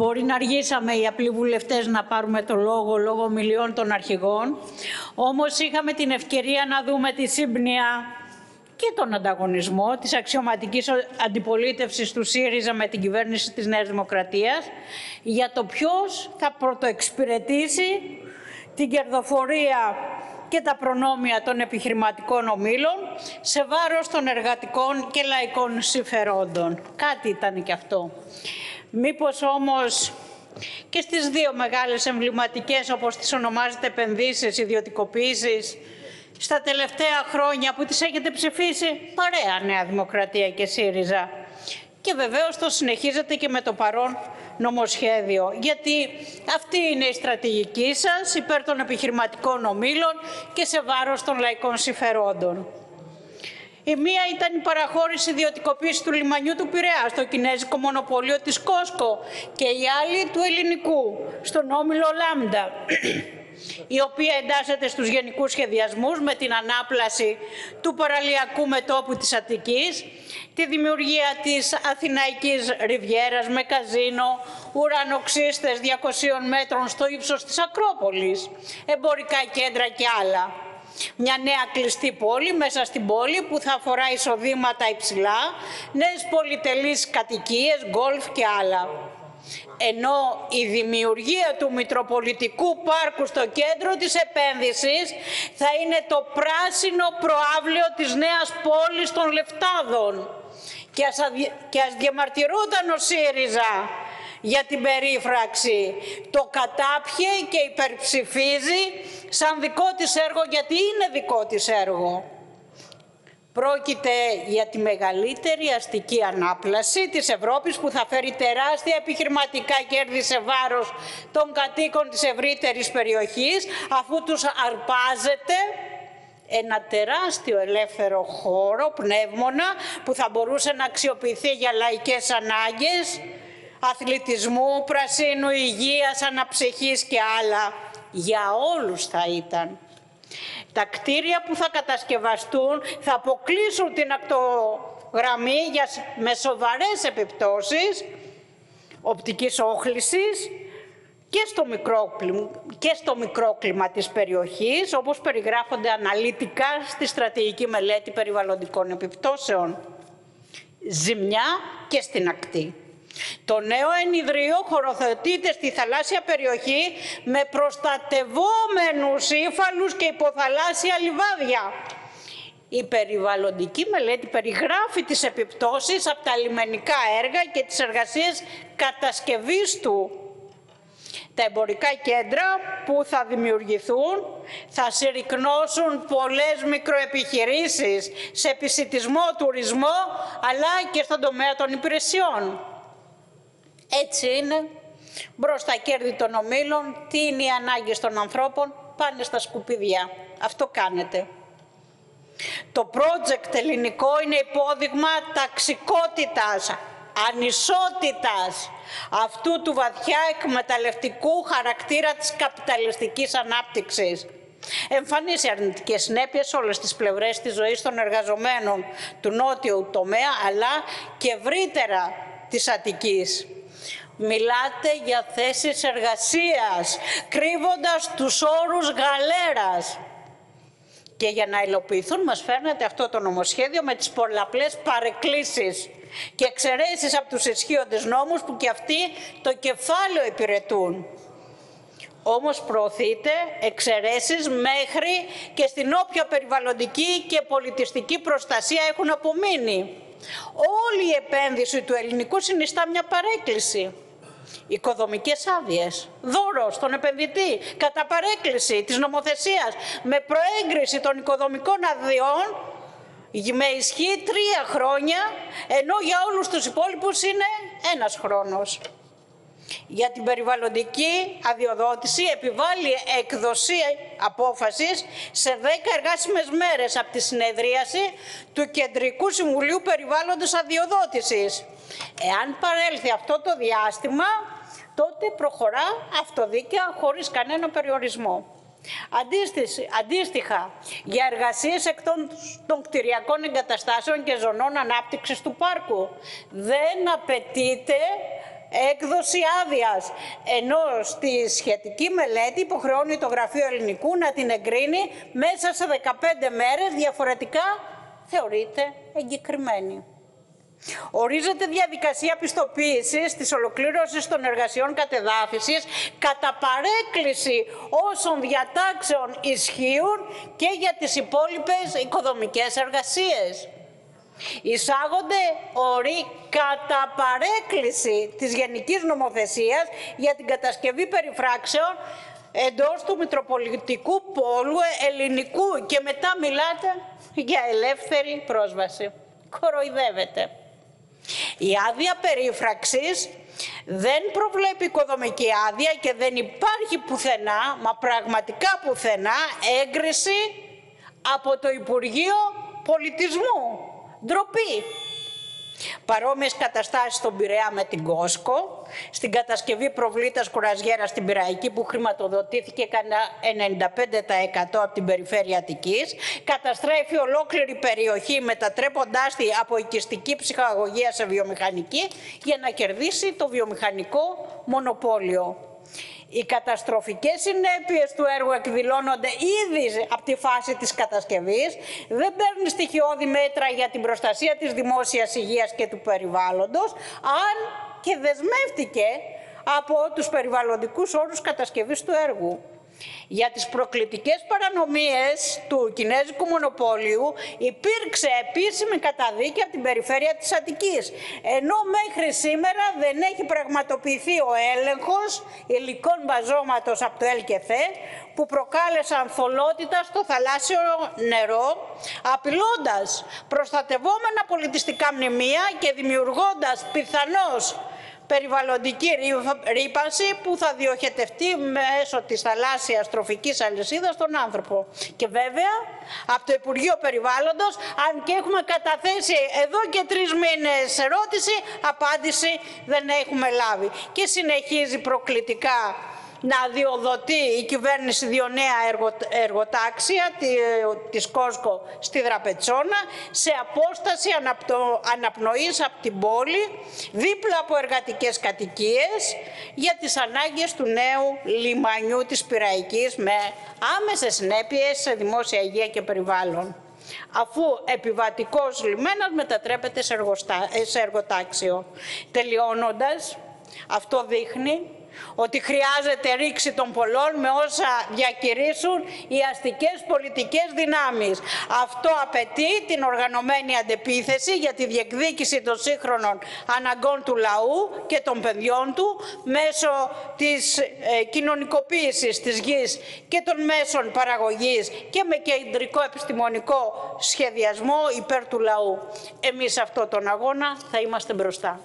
Μπορεί να αργήσαμε οι απλοί βουλευτές να πάρουμε το λόγο λόγω ομιλιών των αρχηγών, όμως είχαμε την ευκαιρία να δούμε τη σύμπνοια και τον ανταγωνισμό της αξιωματικής αντιπολίτευσης του ΣΥΡΙΖΑ με την κυβέρνηση της Νέας Δημοκρατίας για το ποιος θα πρωτοεξυπηρετήσει την κερδοφορία και τα προνόμια των επιχειρηματικών ομίλων σε βάρος των εργατικών και λαϊκών συμφερόντων. Κάτι ήταν και αυτό. Μήπως όμως και στις δύο μεγάλες εμβληματικές, όπως τις ονομάζετε, επενδύσεις, ιδιωτικοποίησεις, στα τελευταία χρόνια που τις έχετε ψηφίσει παρέα Νέα Δημοκρατία και ΣΥΡΙΖΑ. Και βεβαίως το συνεχίζετε και με το παρόν νομοσχέδιο. Γιατί αυτή είναι η στρατηγική σας υπέρ των επιχειρηματικών ομίλων και σε βάρος των λαϊκών συμφερόντων. Η μία ήταν η παραχώρηση ιδιωτικοποίηση του λιμανιού του Πειραιά στο κινέζικο μονοπωλείο της Κόσκο και η άλλη του ελληνικού, στον όμιλο Λάμδα, η οποία εντάσσεται στους γενικούς σχεδιασμούς με την ανάπλαση του παραλιακού μετόπου της Αττικής, τη δημιουργία της Αθηναϊκής Ριβιέρας με καζίνο, ουρανοξύστες 200 μέτρων στο ύψος της Ακρόπολης, εμπορικά κέντρα και άλλα. Μια νέα κλειστή πόλη μέσα στην πόλη που θα αφορά εισοδήματα υψηλά, νέες πολυτελείς κατοικίες, γκολφ και άλλα. Ενώ η δημιουργία του Μητροπολιτικού Πάρκου στο κέντρο της επένδυσης θα είναι το πράσινο προαύλαιο της νέας πόλης των Λεφτάδων. Και ας διαμαρτυρούνταν ο ΣΥΡΙΖΑ για την περίφραξη, το κατάπιε και υπερψηφίζει σαν δικό της έργο, γιατί είναι δικό της έργο. Πρόκειται για τη μεγαλύτερη αστική ανάπλαση της Ευρώπης που θα φέρει τεράστια επιχειρηματικά κέρδη σε βάρος των κατοίκων της ευρύτερης περιοχής, αφού τους αρπάζεται ένα τεράστιο ελεύθερο χώρο, πνεύμονα, που θα μπορούσε να αξιοποιηθεί για λαϊκές ανάγκες, αθλητισμού, πρασίνου, υγείας, αναψυχής και άλλα. Για όλους θα ήταν. Τα κτίρια που θα κατασκευαστούν θα αποκλείσουν την ακτογραμμή με σοβαρές επιπτώσεις οπτικής όχλησης και στο μικρόκλιμα της περιοχής, όπως περιγράφονται αναλυτικά στη στρατηγική μελέτη περιβαλλοντικών επιπτώσεων. Ζημιά και στην ακτή. Το νέο ενιδρίο χωροθετείται στη θαλάσσια περιοχή με προστατευόμενους ύφαλους και υποθαλάσσια λιβάδια. Η περιβαλλοντική μελέτη περιγράφει τις επιπτώσεις από τα λιμενικά έργα και τις εργασίες κατασκευής του. Τα εμπορικά κέντρα που θα δημιουργηθούν θα συρρυκνώσουν πολλές μικροεπιχειρήσεις σε επισιτισμό, τουρισμό, αλλά και στον τομέα των υπηρεσιών. Έτσι είναι, μπροστά κέρδη των ομίλων, τι είναι οι ανάγκες των ανθρώπων, πάνε στα σκουπίδια. Αυτό κάνετε. Το project ελληνικό είναι υπόδειγμα ταξικότητας, ανισότητας, αυτού του βαθιά εκμεταλλευτικού χαρακτήρα της καπιταλιστικής ανάπτυξης. Εμφανίζει αρνητικές συνέπειες σε όλες τις πλευρές της ζωής των εργαζομένων του νότιου τομέα, αλλά και ευρύτερα της Αττικής. Μιλάτε για θέσεις εργασίας, κρύβοντας τους όρους γαλέρας. Και για να υλοποιηθούν μας φέρνετε αυτό το νομοσχέδιο με τις πολλαπλές παρεκκλήσεις και εξαιρέσεις από τους ισχύοντες νόμους που και αυτοί το κεφάλαιο υπηρετούν. Όμως προωθείτε εξαιρέσεις μέχρι και στην όποια περιβαλλοντική και πολιτιστική προστασία έχουν απομείνει. Όλη η επένδυση του ελληνικού συνιστά μια παρέκκληση. Οικοδομικές άδειες, δώρο στον επενδυτή, κατά παρέκκληση της νομοθεσίας, με προέγκριση των οικοδομικών αδειών, με ισχύ 3 χρόνια, ενώ για όλους τους υπόλοιπους είναι 1 χρόνος. Για την περιβαλλοντική αδειοδότηση επιβάλλει εκδοσή απόφασης σε 10 εργάσιμες μέρες από τη συνεδρίαση του Κεντρικού Συμβουλίου Περιβάλλοντος Αδειοδότησης. Εάν παρέλθει αυτό το διάστημα, τότε προχωρά αυτοδίκαια χωρίς κανένα περιορισμό. Αντίστοιχα, για εργασίες εκτός των κτηριακών εγκαταστάσεων και ζωνών ανάπτυξης του πάρκου δεν απαιτείται έκδοση άδειας, ενώ στη σχετική μελέτη υποχρεώνει το Γραφείο Ελληνικού να την εγκρίνει μέσα σε 15 μέρες, διαφορετικά θεωρείται εγκεκριμένη. Ορίζεται διαδικασία πιστοποίησης της ολοκλήρωσης των εργασιών κατεδάφισης κατά παρέκκληση όσων διατάξεων ισχύουν και για τις υπόλοιπες οικοδομικές εργασίες. Εισάγονται όροι κατά παρέκκληση της Γενικής Νομοθεσίας για την κατασκευή περιφράξεων εντός του Μητροπολιτικού Πόλου Ελληνικού και μετά μιλάτε για ελεύθερη πρόσβαση. Κοροϊδεύετε. Η άδεια περίφραξης δεν προβλέπει οικοδομική άδεια και δεν υπάρχει πουθενά, μα πραγματικά πουθενά, έγκριση από το Υπουργείο Πολιτισμού. Ντροπή. Παρόμοιες καταστάσεις στον Πειραιά με την Κόσκο, στην κατασκευή προβλήτας κουραζιέρα στην Πειραϊκή που χρηματοδοτήθηκε κατά 95% από την περιφέρεια Αττικής, καταστρέφει ολόκληρη περιοχή μετατρέποντάς τη από οικιστική ψυχαγωγία σε βιομηχανική για να κερδίσει το βιομηχανικό μονοπόλιο. Οι καταστροφικές συνέπειες του έργου εκδηλώνονται ήδη από τη φάση της κατασκευής, δεν παίρνει στοιχειώδη μέτρα για την προστασία της δημόσιας υγείας και του περιβάλλοντος, αν και δεσμεύτηκε από τους περιβαλλοντικούς όρους κατασκευής του έργου. Για τις προκλητικές παρανομίες του κινέζικου μονοπωλίου υπήρξε επίσημη καταδίκη από την περιφέρεια της Αττικής, ενώ μέχρι σήμερα δεν έχει πραγματοποιηθεί ο έλεγχος υλικών μπαζώματος από το ΕΛΚΕΘ που προκάλεσαν θολότητα στο θαλάσσιο νερό, απειλώντας προστατευόμενα πολιτιστικά μνημεία και δημιουργώντας πιθανώς περιβαλλοντική ρήπανση που θα διοχετευτεί μέσω της θαλάσσιας τροφικής αλυσίδας στον άνθρωπο. Και βέβαια, από το Υπουργείο Περιβάλλοντος, αν και έχουμε καταθέσει εδώ και 3 μήνες ερώτηση, απάντηση δεν έχουμε λάβει. Και συνεχίζει προκλητικά να αδειοδοτεί η κυβέρνηση 2 νέα εργοτάξια της Κόσκο στη Δραπετσώνα σε απόσταση αναπνοής από την πόλη, δίπλα από εργατικές κατοικίες, για τις ανάγκες του νέου λιμανιού της Πειραϊκής με άμεσες συνέπειες σε δημόσια υγεία και περιβάλλον, αφού επιβατικός λιμένας μετατρέπεται σε εργοτάξιο. Τελειώνοντας, αυτό δείχνει ότι χρειάζεται ρήξη των πολλών με όσα διακηρύσουν οι αστικές πολιτικές δυνάμεις. Αυτό απαιτεί την οργανωμένη αντεπίθεση για τη διεκδίκηση των σύγχρονων αναγκών του λαού και των παιδιών του μέσω της κοινωνικοποίησης της γης και των μέσων παραγωγής και με κεντρικό επιστημονικό σχεδιασμό υπέρ του λαού. Εμείς αυτόν τον αγώνα θα είμαστε μπροστά.